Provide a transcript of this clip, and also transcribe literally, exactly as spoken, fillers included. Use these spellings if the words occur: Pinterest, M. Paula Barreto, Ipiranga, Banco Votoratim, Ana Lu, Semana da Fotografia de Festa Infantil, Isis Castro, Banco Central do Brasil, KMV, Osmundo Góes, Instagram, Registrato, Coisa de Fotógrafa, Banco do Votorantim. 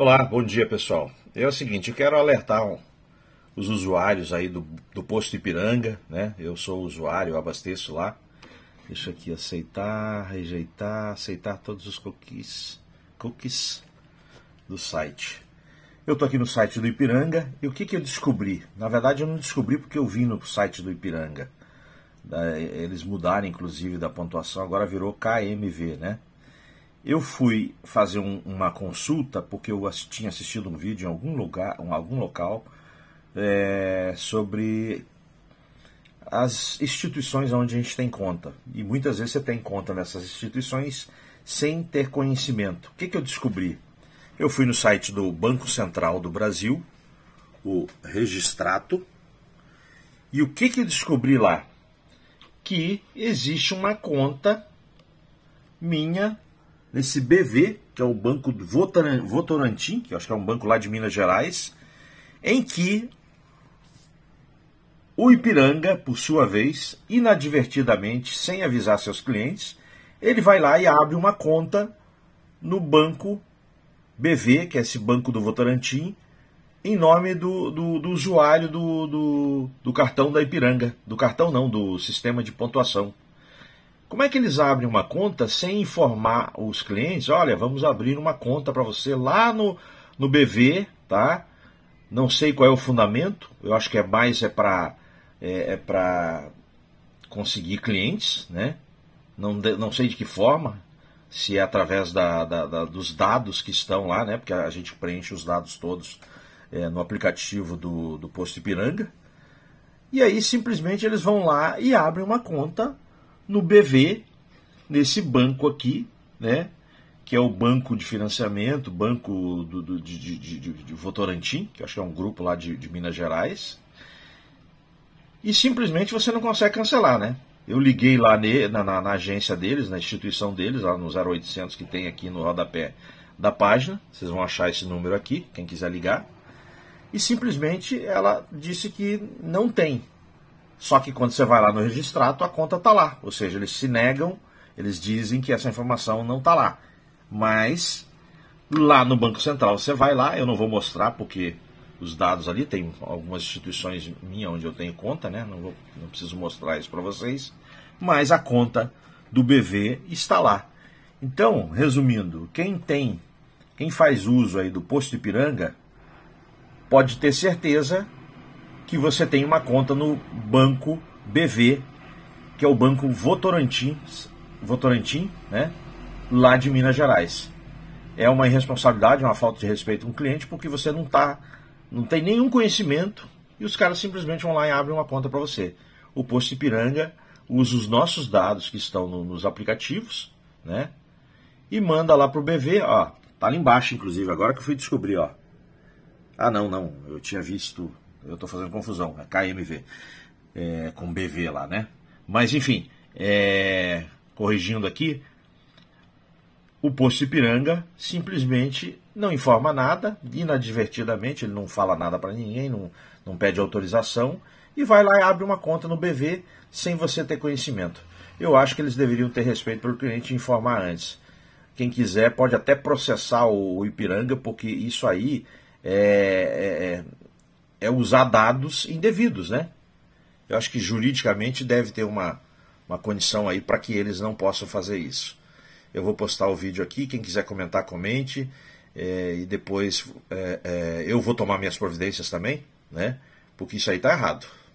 Olá, bom dia pessoal. É o seguinte, eu quero alertar os usuários aí do, do posto Ipiranga, né? Eu sou usuário, eu abasteço lá. Deixa aqui aceitar, rejeitar, aceitar todos os cookies, cookies do site. Eu tô aqui no site do Ipiranga e o que que eu descobri? Na verdade eu não descobri porque eu vim no site do Ipiranga. Eles mudaram inclusive da pontuação, agora virou K M V, né? Eu fui fazer um, uma consulta porque eu ass- tinha assistido um vídeo em algum lugar, em algum local, é, sobre as instituições onde a gente tem conta. E muitas vezes você tem conta nessas instituições sem ter conhecimento. O que que eu descobri? Eu fui no site do Banco Central do Brasil, o Registrato, e o que que eu descobri lá? Que existe uma conta minha nesse B V, que é o Banco do Votorantim, que eu acho que é um banco lá de Minas Gerais, em que o Ipiranga, por sua vez, inadvertidamente, sem avisar seus clientes, ele vai lá e abre uma conta no banco B V, que é esse Banco do Votorantim, em nome do, do, do usuário do, do, do cartão da Ipiranga. Do cartão não, do sistema de pontuação. Como é que eles abrem uma conta sem informar os clientes? Olha, vamos abrir uma conta para você lá no, no B V, tá? Não sei qual é o fundamento, eu acho que é mais é para é, é para conseguir clientes, né? Não, não sei de que forma, se é através da, da, da, dos dados que estão lá, né? Porque a gente preenche os dados todos é, no aplicativo do, do Posto Ipiranga. E aí simplesmente eles vão lá e abrem uma conta no B V, nesse banco aqui, né? Que é o banco de financiamento, banco do, do, de, de, de, de Votorantim, que eu acho que é um grupo lá de, de Minas Gerais, e simplesmente você não consegue cancelar, né? Eu liguei lá ne, na, na, na agência deles, na instituição deles, lá no zero oitocentos que tem aqui no rodapé da página, vocês vão achar esse número aqui, quem quiser ligar, e simplesmente ela disse que não tem. Só que quando você vai lá no Registrato, a conta está lá, ou seja, eles se negam, eles dizem que essa informação não está lá. Mas lá no Banco Central você vai lá, eu não vou mostrar porque os dados ali, tem algumas instituições minhas onde eu tenho conta, né? Não, vou, não preciso mostrar isso para vocês, mas a conta do B V está lá. Então, resumindo, quem tem, quem faz uso aí do Posto Ipiranga, pode ter certeza que você tem uma conta no Banco B V, que é o Banco Votorantim, Votorantim, né? Lá de Minas Gerais. É uma irresponsabilidade, uma falta de respeito com o cliente, porque você não tá, não tem nenhum conhecimento e os caras simplesmente vão lá e abrem uma conta para você. O Posto Ipiranga usa os nossos dados que estão no, nos aplicativos, né? E manda lá pro B V, ó, tá ali embaixo inclusive, agora que eu fui descobrir, ó. Ah, não, não, eu tinha visto, eu tô fazendo confusão, é K M V, é, com B V lá, né? Mas enfim, é, corrigindo aqui, o Posto Ipiranga simplesmente não informa nada, inadvertidamente, ele não fala nada para ninguém, não, não pede autorização, e vai lá e abre uma conta no B V sem você ter conhecimento. Eu acho que eles deveriam ter respeito pelo cliente e informar antes. Quem quiser pode até processar o, o Ipiranga, porque isso aí é, é, é usar dados indevidos, né? Eu acho que juridicamente deve ter uma, uma condição aí para que eles não possam fazer isso. Eu vou postar o vídeo aqui, quem quiser comentar, comente, é, e depois é, é, eu vou tomar minhas providências também, né? Porque isso aí tá errado.